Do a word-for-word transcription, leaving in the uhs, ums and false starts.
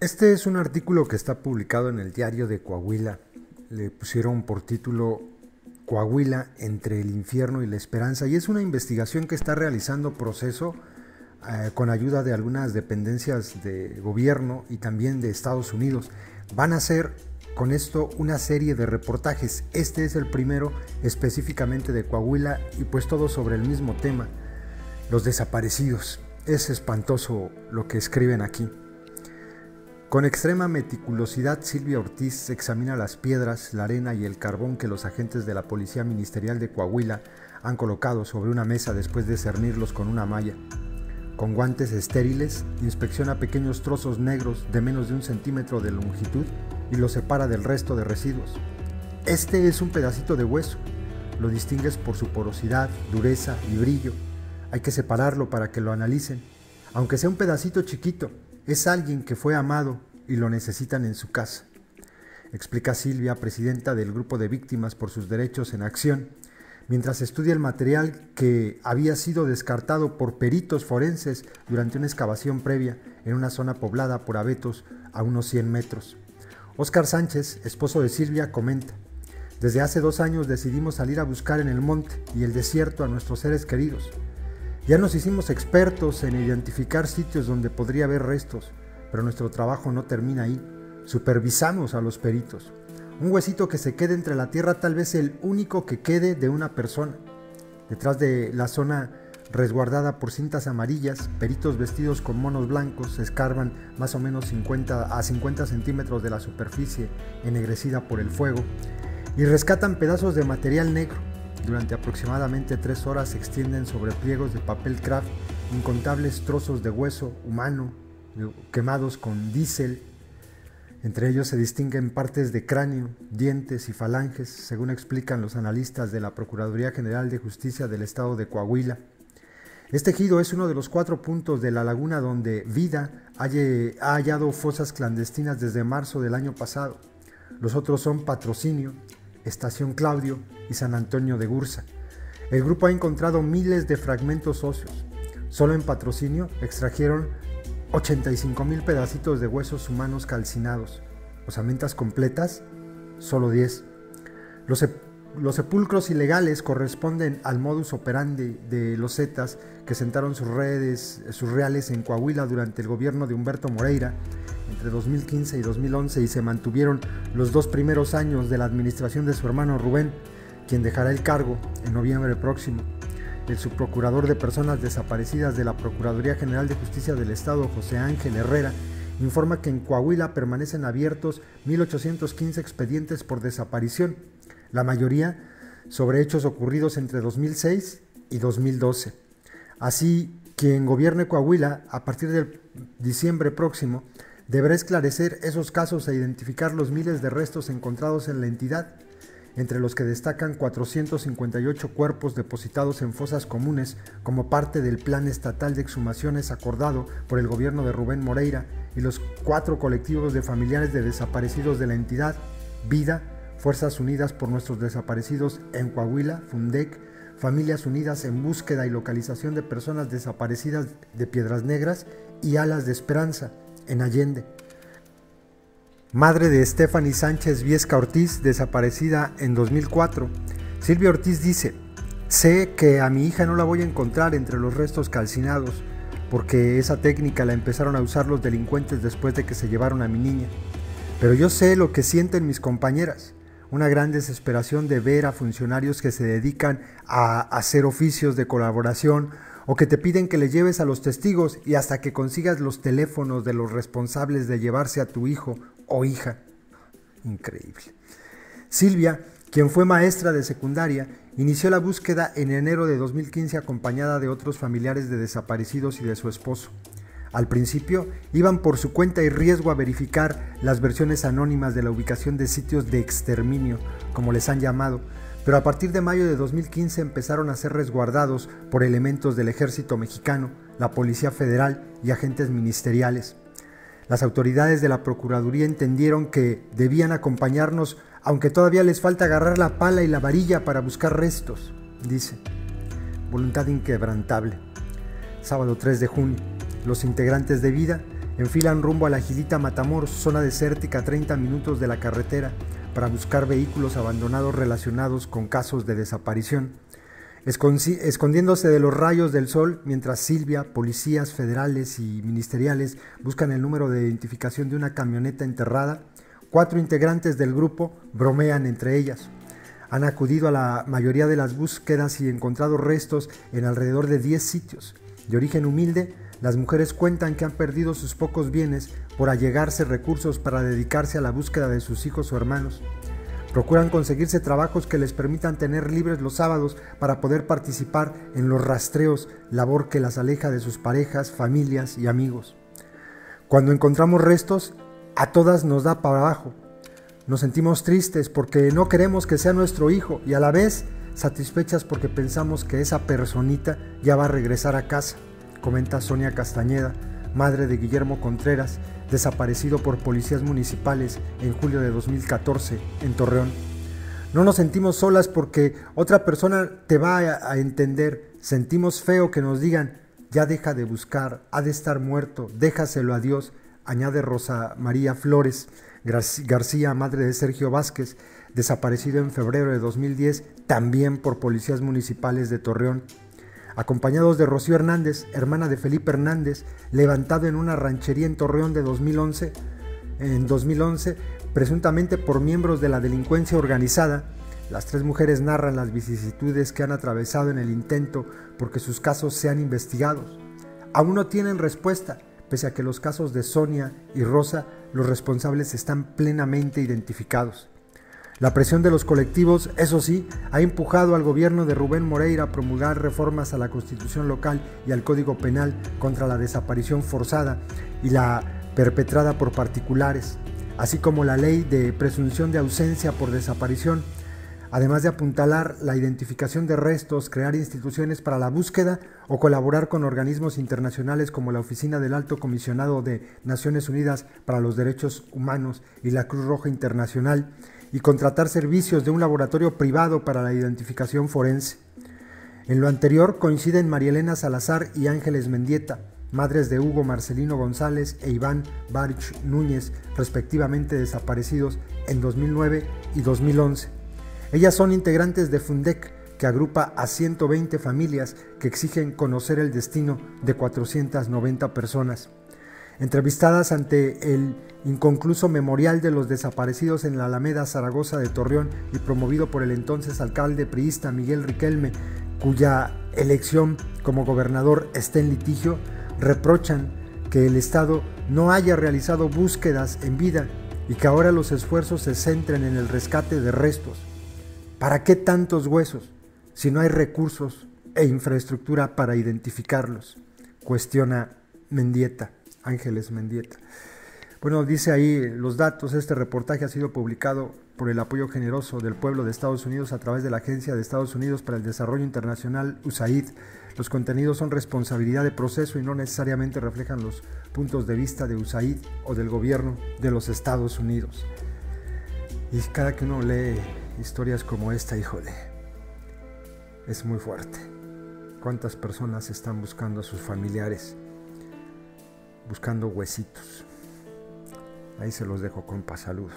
Este es un artículo que está publicado en el Diario de Coahuila. Le pusieron por título Coahuila entre el infierno y la esperanza, y es una investigación que está realizando Proceso eh, con ayuda de algunas dependencias de gobierno y también de Estados Unidos. Van a hacer con esto una serie de reportajes. Este es el primero específicamente de Coahuila y pues todo sobre el mismo tema, los desaparecidos. Es espantoso lo que escriben aquí. Con extrema meticulosidad, Silvia Ortiz examina las piedras, la arena y el carbón que los agentes de la Policía Ministerial de Coahuila han colocado sobre una mesa después de cernirlos con una malla. Con guantes estériles, inspecciona pequeños trozos negros de menos de un centímetro de longitud y los separa del resto de residuos. Este es un pedacito de hueso. Lo distingues por su porosidad, dureza y brillo. Hay que separarlo para que lo analicen. Aunque sea un pedacito chiquito, es alguien que fue amado y lo necesitan en su casa, explica Silvia, presidenta del Grupo de Víctimas por sus Derechos en Acción, mientras estudia el material que había sido descartado por peritos forenses durante una excavación previa en una zona poblada por abetos a unos cien metros. Óscar Sánchez, esposo de Silvia, comenta: desde hace dos años decidimos salir a buscar en el monte y el desierto a nuestros seres queridos. Ya nos hicimos expertos en identificar sitios donde podría haber restos, pero nuestro trabajo no termina ahí. Supervisamos a los peritos. Un huesito que se quede entre la tierra, tal vez el único que quede de una persona. Detrás de la zona resguardada por cintas amarillas, peritos vestidos con monos blancos escarban más o menos cincuenta a cincuenta centímetros de la superficie ennegrecida por el fuego y rescatan pedazos de material negro. Durante aproximadamente tres horas se extienden sobre pliegos de papel kraft incontables trozos de hueso humano quemados con diésel. Entre ellos se distinguen partes de cráneo, dientes y falanges, según explican los analistas de la Procuraduría General de Justicia del Estado de Coahuila. Este ejido es uno de los cuatro puntos de la laguna donde Vida ha hallado fosas clandestinas desde marzo del año pasado. Los otros son Patrocinio, Estación Claudio y San Antonio de Gursa. El grupo ha encontrado miles de fragmentos óseos. Solo en Patrocinio extrajeron ochenta y cinco mil pedacitos de huesos humanos calcinados. Osamentas completas, solo diez. Los, sep- los sepulcros ilegales corresponden al modus operandi de los Zetas que sentaron sus redes, sus reales en Coahuila durante el gobierno de Humberto Moreira, entre dos mil quince y dos mil once, y se mantuvieron los dos primeros años de la administración de su hermano Rubén, quien dejará el cargo en noviembre próximo. El subprocurador de personas desaparecidas de la Procuraduría General de Justicia del Estado, José Ángel Herrera, informa que en Coahuila permanecen abiertos mil ochocientos quince expedientes por desaparición, la mayoría sobre hechos ocurridos entre dos mil seis y dos mil doce. Así, quien gobierne Coahuila a partir de diciembre próximo deberá esclarecer esos casos e identificar los miles de restos encontrados en la entidad, entre los que destacan cuatrocientos cincuenta y ocho cuerpos depositados en fosas comunes como parte del plan estatal de exhumaciones acordado por el gobierno de Rubén Moreira, y los cuatro colectivos de familiares de desaparecidos de la entidad: Vida, Fuerzas Unidas por Nuestros Desaparecidos en Coahuila, Fundec, Familias Unidas en Búsqueda y Localización de Personas Desaparecidas de Piedras Negras y Alas de Esperanza, en Allende. Madre de Stephanie Sánchez Viesca Ortiz, desaparecida en dos mil cuatro, Silvia Ortiz dice: sé que a mi hija no la voy a encontrar entre los restos calcinados, porque esa técnica la empezaron a usar los delincuentes después de que se llevaron a mi niña. Pero yo sé lo que sienten mis compañeras, una gran desesperación de ver a funcionarios que se dedican a hacer oficios de colaboración, o que te piden que le lleves a los testigos y hasta que consigas los teléfonos de los responsables de llevarse a tu hijo o hija. Increíble. Silvia, quien fue maestra de secundaria, inició la búsqueda en enero de dos mil quince acompañada de otros familiares de desaparecidos y de su esposo. Al principio iban por su cuenta y riesgo a verificar las versiones anónimas de la ubicación de sitios de exterminio, como les han llamado, pero a partir de mayo de dos mil quince empezaron a ser resguardados por elementos del Ejército Mexicano, la Policía Federal y agentes ministeriales. Las autoridades de la Procuraduría entendieron que debían acompañarnos, aunque todavía les falta agarrar la pala y la varilla para buscar restos, dice. Voluntad inquebrantable. Sábado tres de junio, los integrantes de Vida Enfilan rumbo a la Gilita Matamoros, zona desértica a treinta minutos de la carretera, para buscar vehículos abandonados relacionados con casos de desaparición, escondiéndose de los rayos del sol mientras Silvia, policías federales y ministeriales buscan el número de identificación de una camioneta enterrada. Cuatro integrantes del grupo bromean entre ellas. Han acudido a la mayoría de las búsquedas y encontrado restos en alrededor de diez sitios. De origen humilde, las mujeres cuentan que han perdido sus pocos bienes por allegarse recursos para dedicarse a la búsqueda de sus hijos o hermanos. Procuran conseguirse trabajos que les permitan tener libres los sábados para poder participar en los rastreos, labor que las aleja de sus parejas, familias y amigos. Cuando encontramos restos, a todas nos da para abajo. Nos sentimos tristes porque no queremos que sea nuestro hijo y a la vez satisfechas porque pensamos que esa personita ya va a regresar a casa, comenta Sonia Castañeda, madre de Guillermo Contreras, desaparecido por policías municipales en julio de dos mil catorce en Torreón. No nos sentimos solas porque otra persona te va a entender, sentimos feo que nos digan, ya deja de buscar, ha de estar muerto, déjaselo a Dios, añade Rosa María Flores García, madre de Sergio Vázquez, desaparecido en febrero de dos mil diez, también por policías municipales de Torreón. Acompañados de Rocío Hernández, hermana de Felipe Hernández, levantado en una ranchería en Torreón de dos mil once, en dos mil once, presuntamente por miembros de la delincuencia organizada, las tres mujeres narran las vicisitudes que han atravesado en el intento porque sus casos sean investigados. Aún no tienen respuesta, pese a que los casos de Sonia y Rosa, los responsables están plenamente identificados. La presión de los colectivos, eso sí, ha empujado al gobierno de Rubén Moreira a promulgar reformas a la Constitución local y al Código Penal contra la desaparición forzada y la perpetrada por particulares, así como la ley de presunción de ausencia por desaparición, además de apuntalar la identificación de restos, crear instituciones para la búsqueda o colaborar con organismos internacionales como la Oficina del Alto Comisionado de Naciones Unidas para los Derechos Humanos y la Cruz Roja Internacional, y contratar servicios de un laboratorio privado para la identificación forense. En lo anterior coinciden María Elena Salazar y Ángeles Mendieta, madres de Hugo Marcelino González e Iván Barich Núñez, respectivamente desaparecidos en dos mil nueve y dos mil once. Ellas son integrantes de Fundec, que agrupa a ciento veinte familias que exigen conocer el destino de cuatrocientas noventa personas. Entrevistadas ante el inconcluso memorial de los desaparecidos en la Alameda Zaragoza de Torreón y promovido por el entonces alcalde priista Miguel Riquelme, cuya elección como gobernador está en litigio, reprochan que el Estado no haya realizado búsquedas en vida y que ahora los esfuerzos se centren en el rescate de restos. ¿Para qué tantos huesos si no hay recursos e infraestructura para identificarlos?, cuestiona Mendieta. Ángeles Mendieta. Bueno, dice ahí los datos. Este reportaje ha sido publicado por el apoyo generoso del pueblo de Estados Unidos a través de la Agencia de Estados Unidos para el Desarrollo Internacional, U S A I D. Los contenidos son responsabilidad de Proceso y no necesariamente reflejan los puntos de vista de U S A I D o del gobierno de los Estados Unidos. Y cada que uno lee historias como esta, híjole, es muy fuerte. ¿Cuántas personas están buscando a sus familiares? Buscando huesitos. Ahí se los dejo, compa. Saludos.